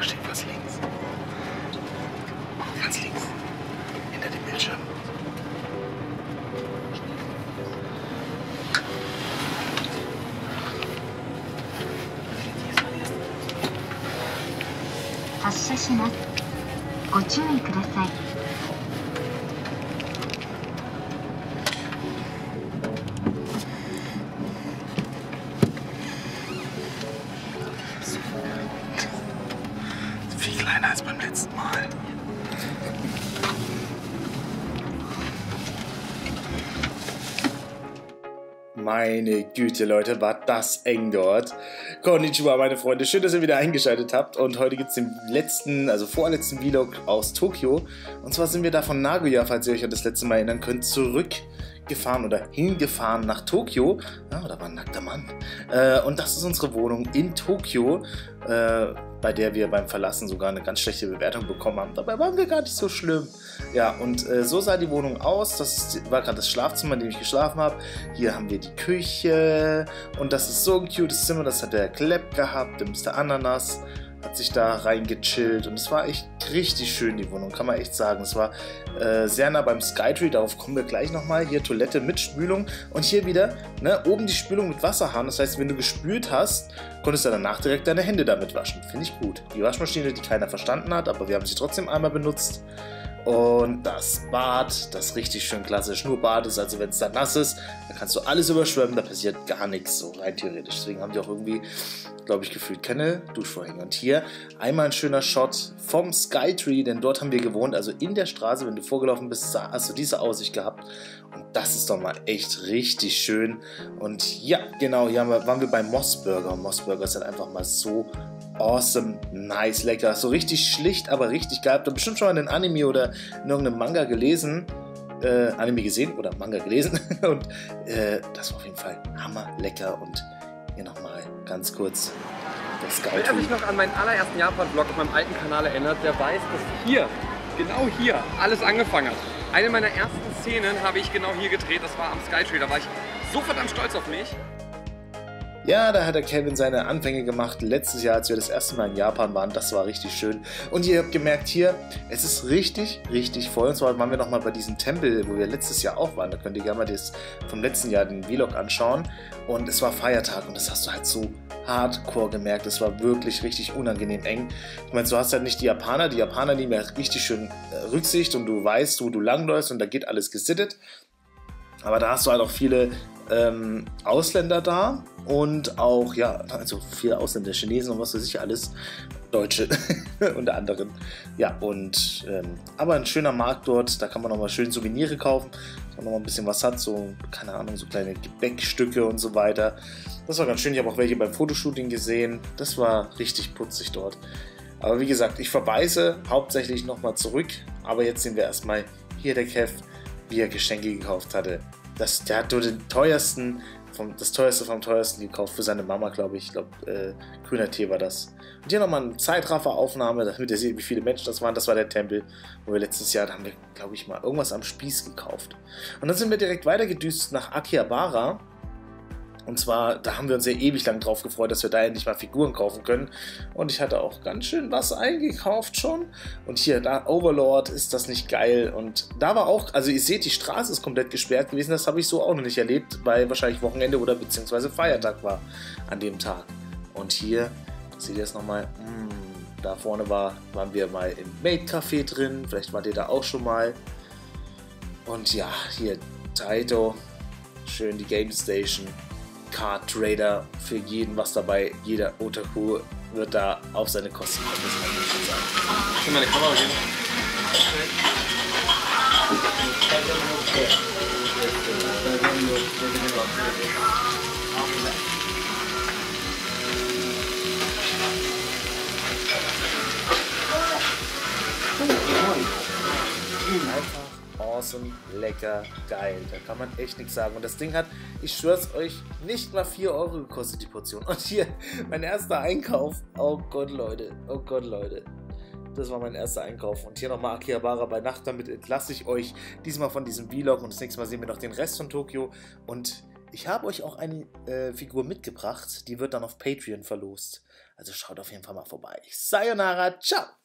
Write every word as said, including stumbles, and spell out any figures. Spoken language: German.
Da steht was links. Ganz links. Hinter dem Bildschirm. Viel kleiner als beim letzten Mal. Meine Güte, Leute, war das eng dort. Konnichiwa, meine Freunde. Schön, dass ihr wieder eingeschaltet habt. Und heute gibt es den letzten, also vorletzten Vlog aus Tokio. Und zwar sind wir da von Nagoya, falls ihr euch an das letzte Mal erinnern könnt, zurückgefahren oder hingefahren nach Tokio. Ja, da war ein nackter Mann. Äh, und das ist unsere Wohnung in Tokio, äh, bei der wir beim Verlassen sogar eine ganz schlechte Bewertung bekommen haben. Dabei waren wir gar nicht so schlimm. Ja, und äh, so sah die Wohnung aus. Das war gerade das Schlafzimmer, in dem ich geschlafen habe. Hier haben wir die Küche. Und das ist so ein cutes Zimmer. Das hat der Klepp gehabt, der Mr Ananas. Hat sich da reingechillt. Und es war echt richtig schön, die Wohnung, kann man echt sagen. Es war äh, sehr nah beim Skytree, darauf kommen wir gleich nochmal. Hier Toilette mit Spülung. Und hier wieder, ne, oben die Spülung mit Wasserhahn. Das heißt, wenn du gespült hast, konntest du danach direkt deine Hände damit waschen. Finde ich gut. Die Waschmaschine, die keiner verstanden hat, aber wir haben sie trotzdem einmal benutzt. Und das Bad, das richtig schön klassisch nur Bad ist, also wenn es dann nass ist, dann kannst du alles überschwemmen, da passiert gar nichts, so rein theoretisch. Deswegen haben die auch irgendwie, glaube ich, gefühlt keine Duschvorhänge. Und hier einmal ein schöner Shot vom Skytree, denn dort haben wir gewohnt, also in der Straße, wenn du vorgelaufen bist, hast du diese Aussicht gehabt. Und das ist doch mal echt richtig schön. Und ja, genau, hier haben wir, waren wir bei Mossburger. Und Mossburger ist halt einfach mal so awesome, nice, lecker. So richtig schlicht, aber richtig geil. Habt ihr bestimmt schon mal einen Anime oder in irgendeinem Manga gelesen, äh, Anime gesehen oder Manga gelesen. Und äh, das war auf jeden Fall hammer lecker. Und hier nochmal ganz kurz das Skytree. Wer mich noch an meinen allerersten Japan-Vlog auf meinem alten Kanal erinnert, der weiß, dass hier, genau hier, alles angefangen hat. Eine meiner ersten Szenen habe ich genau hier gedreht, das war am Skytree, da war ich so verdammt stolz auf mich. Ja, da hat der Kevin seine Anfänge gemacht letztes Jahr, als wir das erste Mal in Japan waren. Das war richtig schön. Und ihr habt gemerkt hier, es ist richtig, richtig voll. Und zwar waren wir nochmal bei diesem Tempel, wo wir letztes Jahr auch waren. Da könnt ihr gerne mal das vom letzten Jahr den Vlog anschauen. Und es war Feiertag und das hast du halt so hardcore gemerkt. Es war wirklich richtig unangenehm eng. Ich meine, du hast halt nicht die Japaner. Die Japaner nehmen ja richtig schön Rücksicht und du weißt, wo du langläufst und da geht alles gesittet. Aber da hast du halt auch viele ähm, Ausländer da und auch, ja, also viele Ausländer, Chinesen und was weiß ich alles, Deutsche unter anderem. Ja, und, ähm, aber ein schöner Markt dort, da kann man nochmal schön Souvenire kaufen, dass man nochmal ein bisschen was hat, so, keine Ahnung, so kleine Gebäckstücke und so weiter. Das war ganz schön, ich habe auch welche beim Fotoshooting gesehen, das war richtig putzig dort. Aber wie gesagt, ich verweise hauptsächlich nochmal zurück, aber jetzt sehen wir erstmal hier der Kev, wie er Geschenke gekauft hatte. Das, der hat nur den teuersten, vom, das teuerste vom teuersten gekauft für seine Mama, glaube ich. Ich glaube, äh, grüner Tee war das. Und hier nochmal eine Zeitrafferaufnahme, damit ihr seht, wie viele Menschen das waren. Das war der Tempel, wo wir letztes Jahr, da haben wir, glaube ich, mal irgendwas am Spieß gekauft. Und dann sind wir direkt weitergedüst nach Akihabara. Und zwar, da haben wir uns ja ewig lang drauf gefreut, dass wir da endlich mal Figuren kaufen können. Und ich hatte auch ganz schön was eingekauft schon. Und hier, da Overlord, ist das nicht geil? Und da war auch, also ihr seht, die Straße ist komplett gesperrt gewesen. Das habe ich so auch noch nicht erlebt, weil wahrscheinlich Wochenende oder beziehungsweise Feiertag war an dem Tag. Und hier, seht ihr es nochmal, mm, da vorne war, waren wir mal im Maid-Café drin. Vielleicht wart ihr da auch schon mal. Und ja, hier Taito, schön die Game Station. Card Trader, für jeden was dabei, jeder Otaku wird da auf seine Kosten kommen, das kann ich schon sagen. Ich will meine Kamera geben. Einfach awesome, lecker, geil. Da kann man echt nichts sagen. Und das Ding hat, ich schwör's euch, nicht mal vier Euro gekostet, die Portion. Und hier, mein erster Einkauf. Oh Gott, Leute. Oh Gott, Leute. Das war mein erster Einkauf. Und hier nochmal Akihabara bei Nacht. Damit entlasse ich euch diesmal von diesem Vlog. Und das nächste Mal sehen wir noch den Rest von Tokio. Und Ich habe euch auch eine äh, Figur mitgebracht, die wird dann auf Patreon verlost. Also schaut auf jeden Fall mal vorbei. Sayonara, ciao!